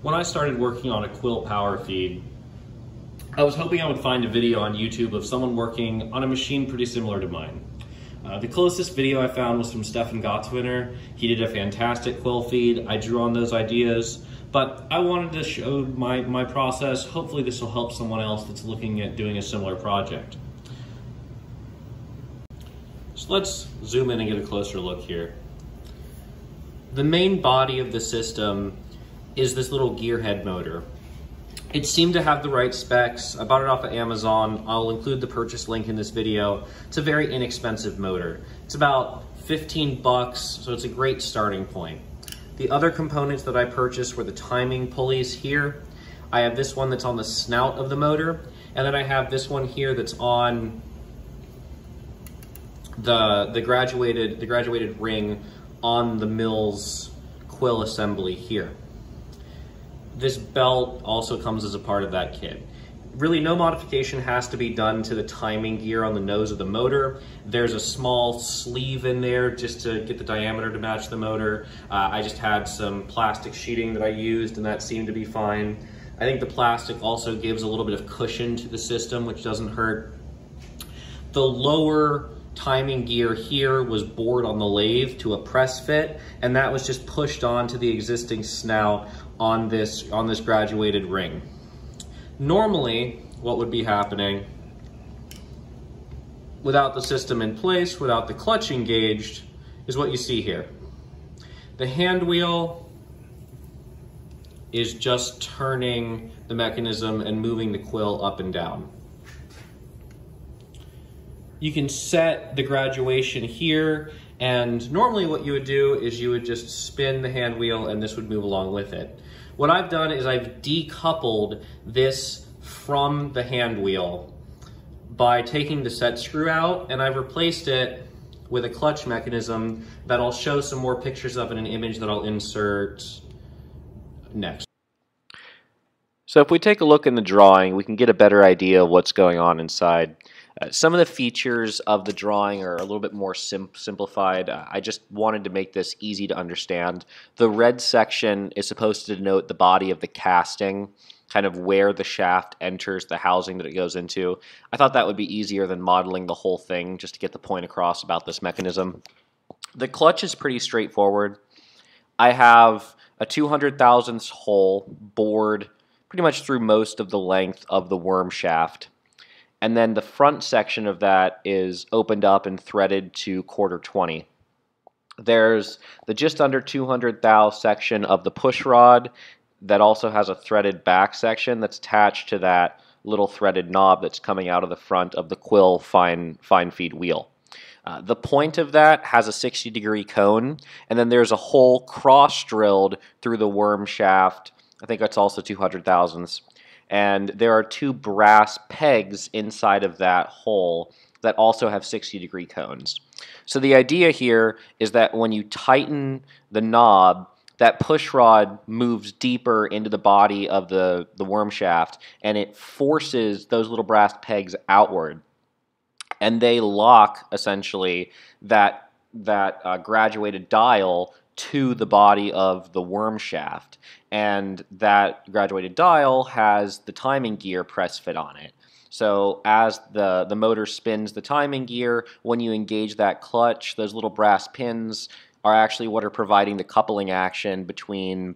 When I started working on a Quill Power Feed, I was hoping I would find a video on YouTube of someone working on a machine pretty similar to mine. The closest video I found was from Stefan Gottswinter. He did a fantastic quill feed. I drew on those ideas, but I wanted to show my process. Hopefully this will help someone else that's looking at doing a similar project. So let's zoom in and get a closer look here. The main body of the system is this little gearhead motor. It seemed to have the right specs. I bought it off of Amazon. I'll include the purchase link in this video. It's a very inexpensive motor. It's about 15 bucks, so it's a great starting point. The other components that I purchased were the timing pulleys here. I have this one that's on the snout of the motor, and then I have this one here that's on the graduated ring on the mill's quill assembly here. This belt also comes as a part of that kit. Really, no modification has to be done to the timing gear on the nose of the motor. There's a small sleeve in there just to get the diameter to match the motor. I just had some plastic sheeting that I used, and that seemed to be fine. I think the plastic also gives a little bit of cushion to the system, which doesn't hurt. The lower timing gear here was bored on the lathe to a press fit, and that was just pushed onto the existing snout on this graduated ring. Normally, what would be happening without the system in place, without the clutch engaged, is what you see here. The hand wheel is just turning the mechanism and moving the quill up and down. You can set the graduation here, and normally what you would do is you would just spin the hand wheel and this would move along with it. What I've done is I've decoupled this from the hand wheel by taking the set screw out, and I've replaced it with a clutch mechanism that I'll show some more pictures of in an image that I'll insert next. So if we take a look in the drawing, we can get a better idea of what's going on inside. Some of the features of the drawing are a little bit more simplified. I just wanted to make this easy to understand. The red section is supposed to denote the body of the casting, kind of where the shaft enters the housing that it goes into. I thought that would be easier than modeling the whole thing just to get the point across about this mechanism. The clutch is pretty straightforward. I have a 200,000ths hole bored pretty much through most of the length of the worm shaft. And then the front section of that is opened up and threaded to 1/4-20. There's the just under 200 thou section of the push rod that also has a threaded back section that's attached to that little threaded knob that's coming out of the front of the quill fine feed wheel. The point of that has a 60-degree cone, and then there's a hole cross-drilled through the worm shaft. I think that's also 200,000ths. And there are two brass pegs inside of that hole that also have 60-degree cones. So the idea here is that when you tighten the knob, that push rod moves deeper into the body of the worm shaft, and it forces those little brass pegs outward. And they lock, essentially, that graduated dial to the body of the worm shaft, and that graduated dial has the timing gear press fit on it. So as the motor spins the timing gear, when you engage that clutch, those little brass pins are actually what are providing the coupling action between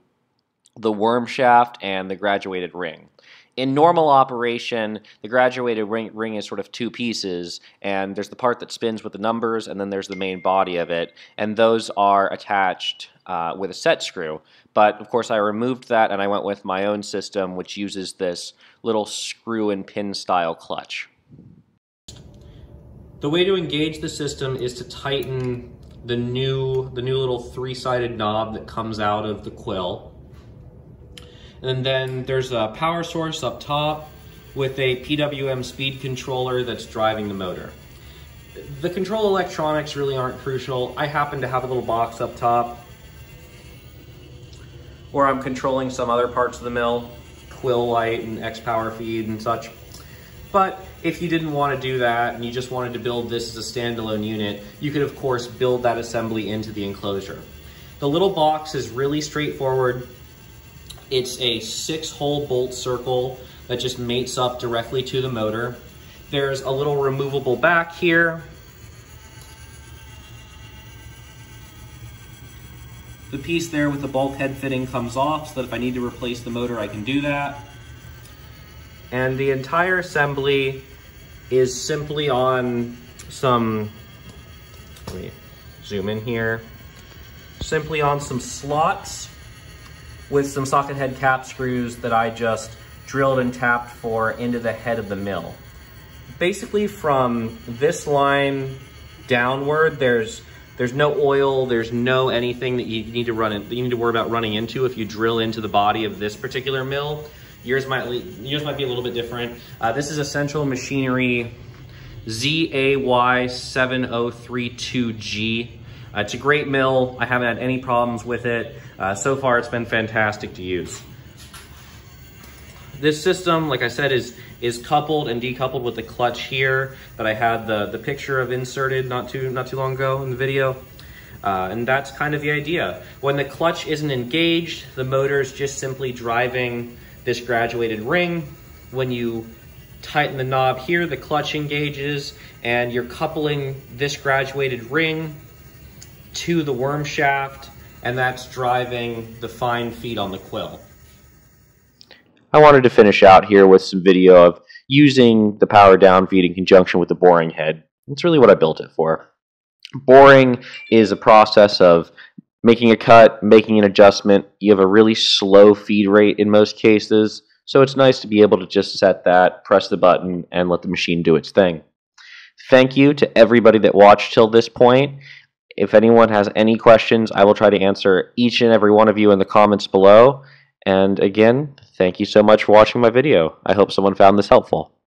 the worm shaft and the graduated ring. In normal operation, the graduated ring is sort of two pieces, and there's the part that spins with the numbers, and then there's the main body of it, and those are attached with a set screw. But of course I removed that and I went with my own system, which uses this little screw and pin style clutch. The way to engage the system is to tighten the new little three-sided knob that comes out of the quill. And then there's a power source up top with a PWM speed controller that's driving the motor. The control electronics really aren't crucial. I happen to have a little box up top where I'm controlling some other parts of the mill, quill light and X power feed and such. But if you didn't want to do that and you just wanted to build this as a standalone unit, you could of course build that assembly into the enclosure. The little box is really straightforward. It's a 6-hole bolt circle that just mates up directly to the motor. There's a little removable back here. The piece there with the bulkhead fitting comes off so that if I need to replace the motor, I can do that. And the entire assembly is simply on some, let me zoom in here, simply on some slots with some socket head cap screws that I just drilled and tapped for into the head of the mill. Basically from this line downward, there's no oil, there's no anything that you need to worry about running into if you drill into the body of this particular mill. Yours might be a little bit different. This is a Central Machinery ZAY7032G. It's a great mill. I haven't had any problems with it. So far, it's been fantastic to use. This system, like I said, is coupled and decoupled with the clutch here that I had the picture of inserted not too long ago in the video. And that's kind of the idea. When the clutch isn't engaged, the motor's just simply driving this graduated ring. When you tighten the knob here, the clutch engages and you're coupling this graduated ring to the worm shaft, and that's driving the fine feed on the quill. I wanted to finish out here with some video of using the power down feed in conjunction with the boring head. That's really what I built it for. Boring is a process of making a cut, making an adjustment. You have a really slow feed rate in most cases, so it's nice to be able to just set that, press the button, and let the machine do its thing. Thank you to everybody that watched till this point. If anyone has any questions, I will try to answer each and every one of you in the comments below. And again, thank you so much for watching my video. I hope someone found this helpful.